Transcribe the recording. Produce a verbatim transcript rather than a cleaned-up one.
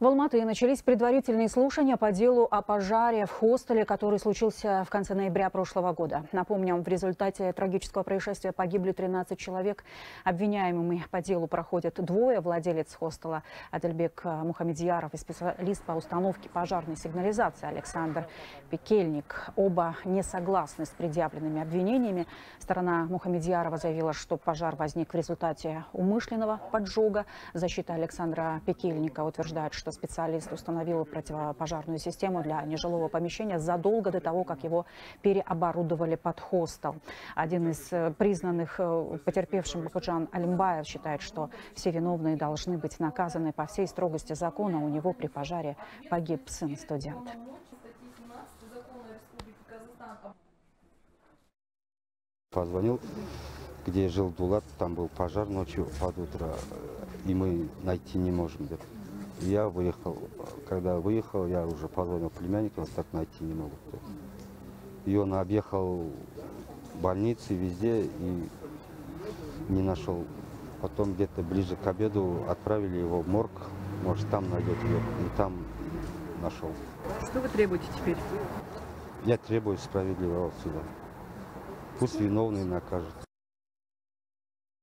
В Алматы начались предварительные слушания по делу о пожаре в хостеле, который случился в конце ноября прошлого года. Напомним, в результате трагического происшествия погибли тринадцать человек. Обвиняемыми по делу проходят двое. Владелец хостела Адельбек Мухаммедьяров и специалист по установке пожарной сигнализации Александр Пикельник. Оба не согласны с предъявленными обвинениями. Сторона Мухаммедьярова заявила, что пожар возник в результате умышленного поджога. Защита Александра Пикельника утверждает, что что специалист установил противопожарную систему для нежилого помещения задолго до того, как его переоборудовали под хостел. Один из признанных потерпевшим Бакужан Алимбаев считает, что все виновные должны быть наказаны по всей строгости закона. У него при пожаре погиб сын-студент. Позвонил, где жил Дулат, там был пожар ночью под утро, и мы найти не можем. Я выехал, когда выехал, я уже позвонил племяннику, вот так найти не могу. И он объехал больницы везде и не нашел. Потом где-то ближе к обеду отправили его в морг, может там найдет его, и там нашел. Что вы требуете теперь? Я требую справедливого суда. Пусть виновные накажут.